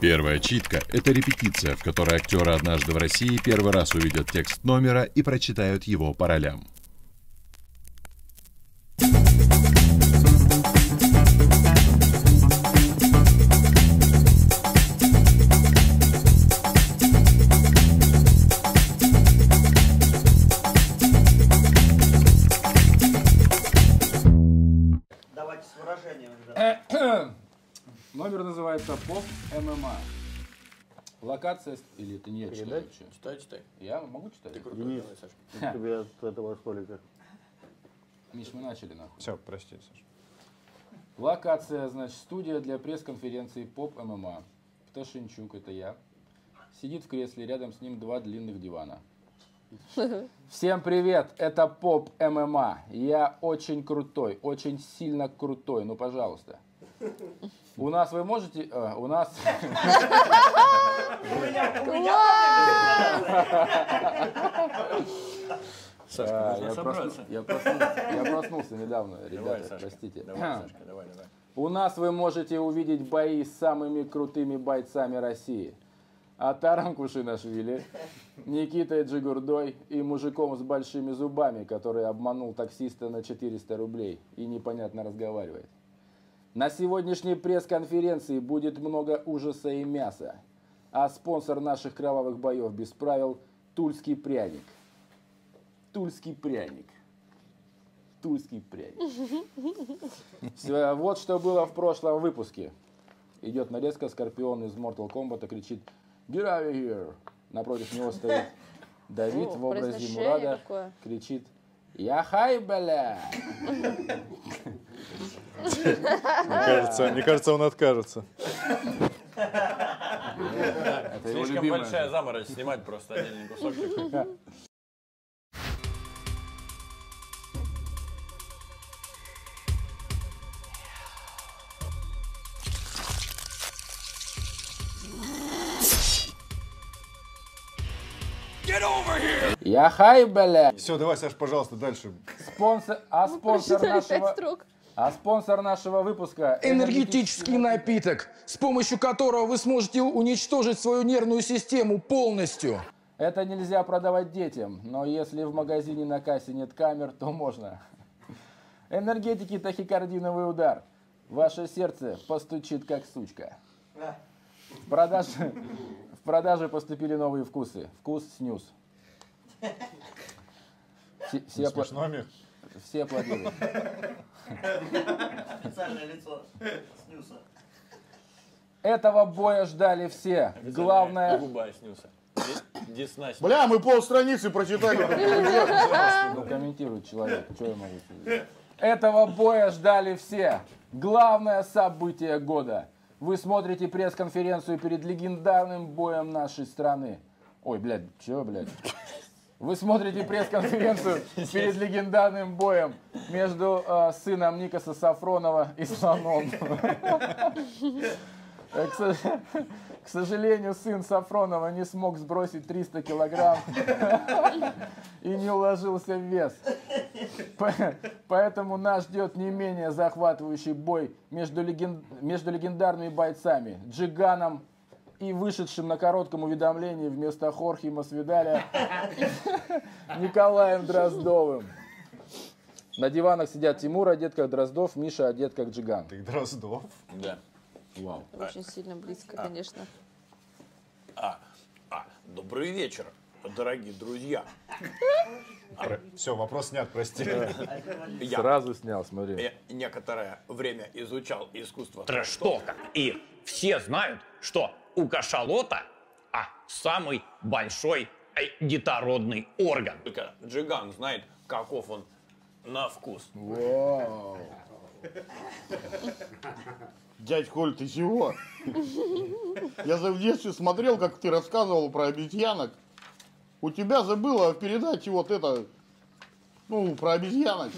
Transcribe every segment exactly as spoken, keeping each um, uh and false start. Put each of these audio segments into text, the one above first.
Первая читка – это репетиция, в которой актеры «Однажды в России» первый раз увидят текст номера и прочитают его по ролям. Давайте с выражением. Да. Номер называется Pop эм эм а. Локация... Или это не я читаю? Читай, читай. Я могу читать? Ты круто делай, Саша. Тебе от этого столика. Миш, мы начали, нахуй. Все, прости, Саша. Локация, значит, студия для пресс-конференции Pop эм эм а. Пташенчук, это я, сидит в кресле, рядом с ним два длинных дивана. Всем привет, это Pop эм эм а. Я очень крутой, очень сильно крутой, ну пожалуйста. У нас вы можете... Э, у нас... Сашка, я, просну, я, проснулся, я проснулся недавно, ребята, давай, Сашка, простите. Давай, Сашка, давай, давай. У нас вы можете увидеть бои с самыми крутыми бойцами России. Атарам Кушинашвили, Никитой Джигурдой и мужиком с большими зубами, который обманул таксиста на четыреста рублей и непонятно разговаривает. На сегодняшней пресс-конференции будет много ужаса и мяса, а спонсор наших кровавых боев без правил – Тульский пряник. Тульский пряник. Тульский пряник. Все, вот что было в прошлом выпуске. Идет нарезка, Скорпион из Mortal Kombat кричит «Get out of here!». Напротив него стоит Давид О, в образе Мурада, какое. Кричит «Я хай, бля!». Мне кажется, он откажется. Слишком большая заморозь снимать просто отдельный кусочек. Я хай, бля. Все, давай, Саш, пожалуйста, дальше. Спонсор, а, спонсор нашего, а спонсор нашего выпуска... Энергетический напиток, с помощью которого вы сможете уничтожить свою нервную систему полностью. Это нельзя продавать детям, но если в магазине на кассе нет камер, то можно. Энергетики, тахикардиновый удар. Ваше сердце постучит, как сучка. В продаже, в продаже поступили новые вкусы. Вкус снюс. Все, все, апла... все аплодируют. Специальное лицо снюса. Этого боя ждали все. Главное... Губа снюса. Десна снюса. Бля, мы полстраницы прочитали. Ну, комментирует человек. Что я могу сказать? Этого боя ждали все. Главное событие года. Вы смотрите пресс-конференцию перед легендарным боем нашей страны. Ой, блядь, чё, блядь? Вы смотрите пресс-конференцию перед легендарным боем между э, сыном Никоса Сафронова и слоном. К сожалению, сын Сафронова не смог сбросить триста килограмм и не уложился в вес. Поэтому нас ждет не менее захватывающий бой между легендарными бойцами Джиганом и вышедшим на коротком уведомлении вместо Хорхе Масвидаля Николаем Дроздовым. На диванах сидят Тимур, одет как Дроздов, Миша, одет как Джиган. Ты Дроздов? Да. Вау. Очень сильно близко, а, конечно. А, а, добрый вечер, дорогие друзья. Все, вопрос снят, прости. Я сразу снял, смотри. Я некоторое время изучал искусство трэш-тока. И все знают, что... У кашалота, а самый большой детородный орган. Только Джиган знает, каков он на вкус. Вау. Дядь Коль, ты чего? Я в детстве смотрел, как ты рассказывал про обезьянок. У тебя забыла в передаче вот это, ну, про обезьянок.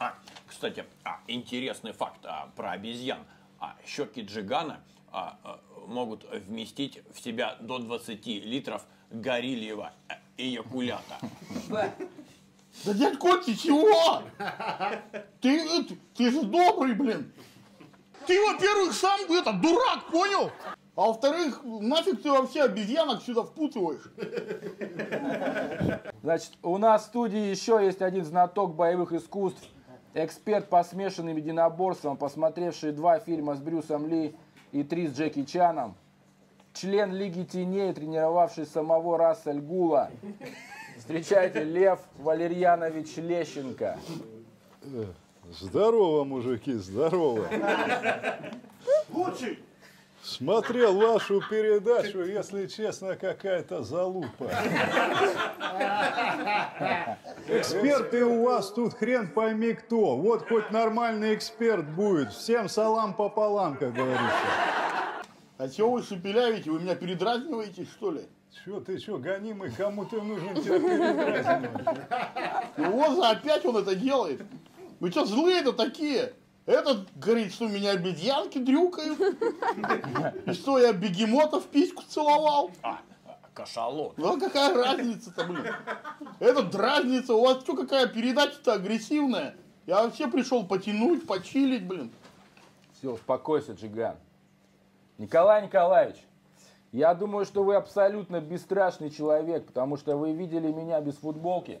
А, кстати, а, интересный факт а, про обезьян. А щеки Джигана а, а, могут вместить в себя до двадцати литров гориллиева эякулята. Да, дядь Коль, ты чего? Ты же добрый, блин. Ты, во-первых, сам это, дурак, понял? А во-вторых, нафиг ты вообще обезьянок сюда впутываешь? Значит, у нас в студии еще есть один знаток боевых искусств, эксперт по смешанным единоборствам, посмотревший два фильма с Брюсом Ли и три с Джеки Чаном, член Лиги Теней, тренировавший самого Раса Альгула. Встречайте, Лев Валерьянович Лещенко. Здорово, мужики, здорово. Лучший! Смотрел вашу передачу, если честно, какая-то залупа. Эксперты у вас тут хрен пойми кто. Вот хоть нормальный эксперт будет. Всем салам пополам, как говорится. А чего вы шепелявите? Вы меня передразниваете, что ли? Че ты, че, гонимый, кому ты нужен, тебя передразниваешь? Вот опять он это делает. Вы что, злые-то такие? Этот говорит, что меня обезьянки дрюкают, и что я бегемотов в письку целовал. А, кашалот. Ну, какая разница-то, блин. Этот дразнится, у вас что, какая передача-то агрессивная. Я вообще пришел потянуть, почилить, блин. Все, успокойся, Джиган. Николай Николаевич, я думаю, что вы абсолютно бесстрашный человек, потому что вы видели меня без футболки.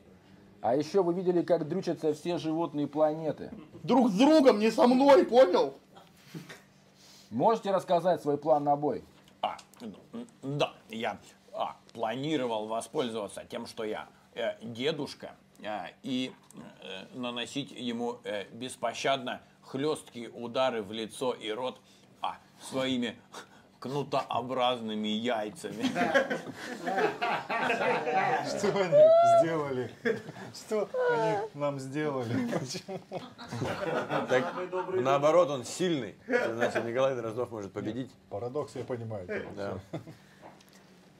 А еще вы видели, как дрючатся все животные планеты. Друг с другом, не со мной, понял? Можете рассказать свой план на бой? А, да, я а, планировал воспользоваться тем, что я э, дедушка, э, и э, наносить ему э, беспощадно хлесткие удары в лицо и рот а, своими... кнутообразными яйцами. Что они сделали? Что они нам сделали? Почему? Так, наоборот, он сильный. Значит, Николай Дроздов может победить. Нет, парадокс, я понимаю. Да.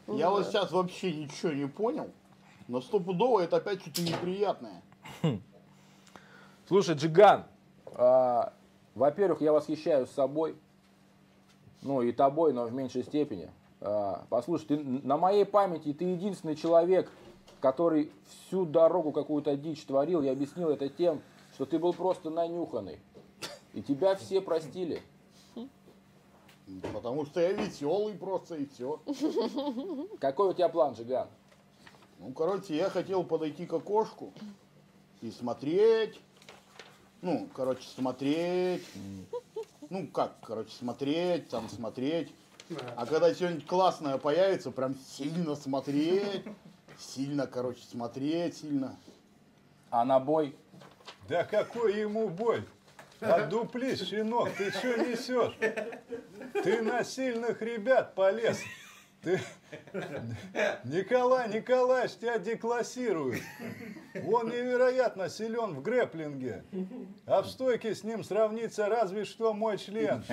Я вот сейчас вообще ничего не понял, но стопудово это опять что-то неприятное. Слушай, Джиган, а, во-первых, я восхищаюсь собой. Ну, и тобой, но в меньшей степени. Послушай, ты, на моей памяти ты единственный человек, который всю дорогу какую-то дичь творил. Я объяснил это тем, что ты был просто нанюханный. И тебя все простили. Потому что я веселый просто, и все. Какой у тебя план, Джиган? Ну, короче, я хотел подойти к окошку и смотреть. Ну, короче, смотреть... Ну как, короче, смотреть, там смотреть. А когда что-нибудь классное появится, прям сильно смотреть. Сильно, короче, смотреть, сильно. А на бой? Да какой ему бой? Отдуплись, щенок, ты что несешь? Ты на сильных ребят полез. Ты... Николай Николаевич тебя деклассирует. Он невероятно силен в грэплинге. А в стойке с ним сравнится разве что мой член.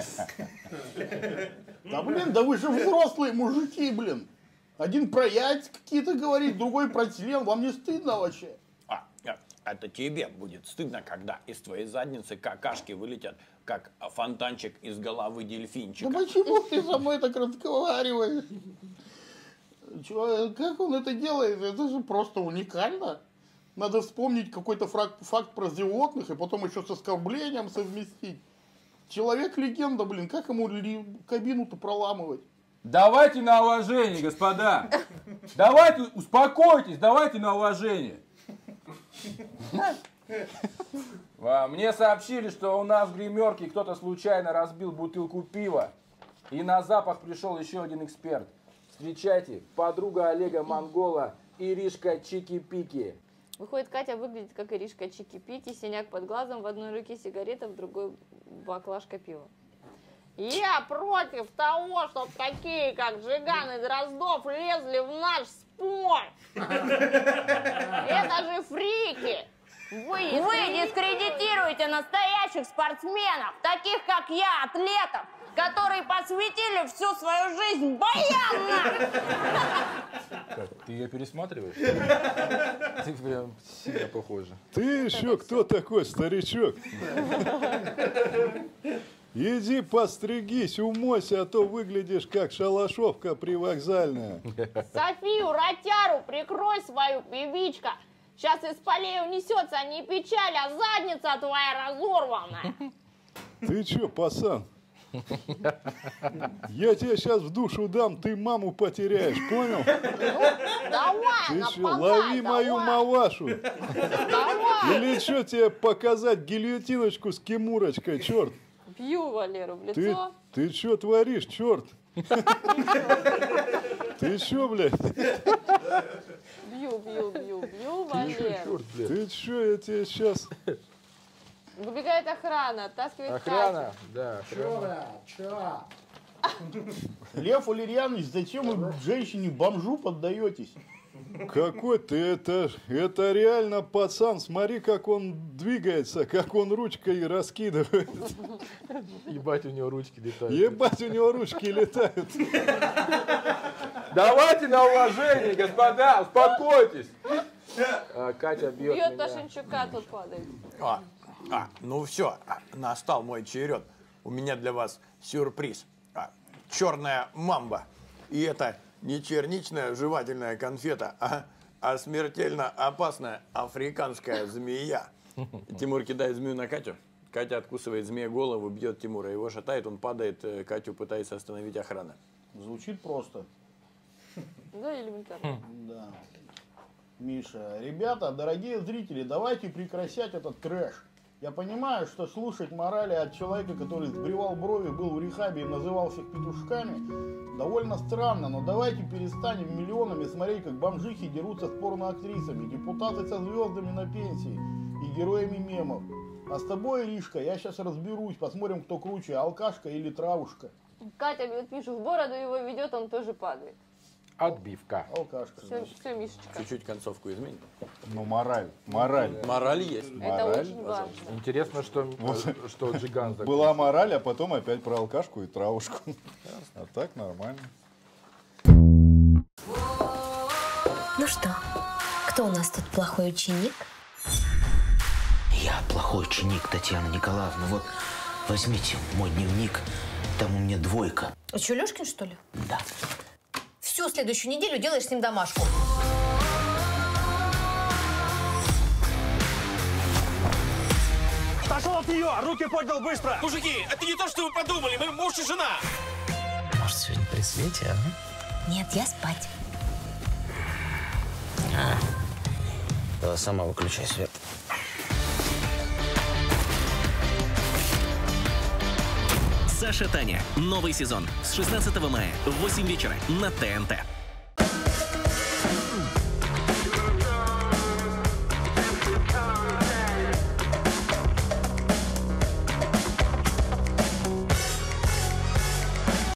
Да блин, да вы же взрослые мужики, блин. Один про яйца какие-то говорит, другой про член. Вам не стыдно вообще? А, это тебе будет стыдно, когда из твоей задницы какашки вылетят, как фонтанчик из головы дельфинчика. Да почему ты со мной так разговариваешь? Чувак, как он это делает? Это же просто уникально. Надо вспомнить какой-то факт про животных и потом еще с оскорблением совместить. Человек-легенда, блин, как ему кабину-то проламывать? Давайте на уважение, господа. Давайте, успокойтесь, давайте на уважение. Мне сообщили, что у нас в гримерке кто-то случайно разбил бутылку пива. И на запах пришел еще один эксперт. Встречайте, подруга Олега Монгола, Иришка Чики-Пики. Выходит, Катя выглядит как Иришка Чики-Пики, синяк под глазом, в одной руке сигарета, в другой баклажка пива. Я против того, чтобы такие, как Джиган и Дроздов, лезли в наш спорт. Это же фрики. Вы, Вы дискредитируете настоящих спортсменов, таких как я, атлетов, которые посвятили всю свою жизнь баянам. Ты ее пересматриваешь? Ты прям сильно похожа. Ты еще кто такой, старичок? Иди постригись, умойся, а то выглядишь как шалашовка привокзальная. Софию Ротяру прикрой свою, певичка. Сейчас из полей унесется не печаль, а задница твоя разорвана. Ты че, пацан, Я тебе сейчас в душу дам, ты маму потеряешь, понял? Ну, давай, ты нападай, что, лови давай. мою мавашу. Давай. Или что тебе показать гильотиночку с кимурочкой, черт? Бью Валеру в лицо. Ты, ты что творишь, черт? Ты что, блядь? Бью, бью, бью, бью, Валеру. Ты что, я тебе сейчас... Выбегает охрана, оттаскивает охрана, Катю. Да, охрана, да. Лев Валерьянович, зачем вы женщине-бомжу поддаетесь? Какой ты, это, это реально пацан. Смотри, как он двигается, как он ручкой раскидывает. Ебать, у него ручки летают. Ебать, у него ручки летают. Давайте на уважение, господа, успокойтесь. А, Катя бьет меня. Бьет Ташенчука, тут падает. А. А, ну все, настал мой черед. У меня для вас сюрприз. А, черная мамба. И это не черничная жевательная конфета, а, а смертельно опасная африканская змея. Тимур кидает змею на Катю. Катя откусывает змея голову, бьет Тимура. Его шатает, он падает. Катю пытается остановить охрана. Звучит просто. Да, элементарно. Да. Миша, ребята, дорогие зрители, давайте прекращать этот трэш. Я понимаю, что слушать морали от человека, который сбривал брови, был в рехабе и называл всех петушками, довольно странно, но давайте перестанем миллионами смотреть, как бомжихи дерутся с порноактрисами, депутаты со звездами на пенсии и героями мемов. А с тобой, Иришка, я сейчас разберусь, посмотрим, кто круче, алкашка или травушка. Катя бьет Мишу в бороду, его ведет, он тоже падает. Отбивка. Алкашка. Все, все, Мишечка. Чуть-чуть концовку изменим. Ну, мораль. Мораль. Мораль есть. Это мораль. Очень важно. Интересно, что, что Джиган закончил. Была мораль, а потом опять про алкашку и травушку. А так нормально. Ну что, кто у нас тут плохой ученик? Я плохой ученик, Татьяна Николаевна. Вот возьмите мой дневник. Там у меня двойка. А что, Лешкин, что ли? Да. Всю следующую неделю делаешь с ним домашку. Пошел от нее! Руки поднял быстро! Мужики, это не то, что вы подумали. Мы муж и жена. Может, сегодня при свете, а? Нет, я спать. А, давай сама выключай свет. Саша, Таня. Новый сезон с шестнадцатого мая в восемь вечера на Т Н Т.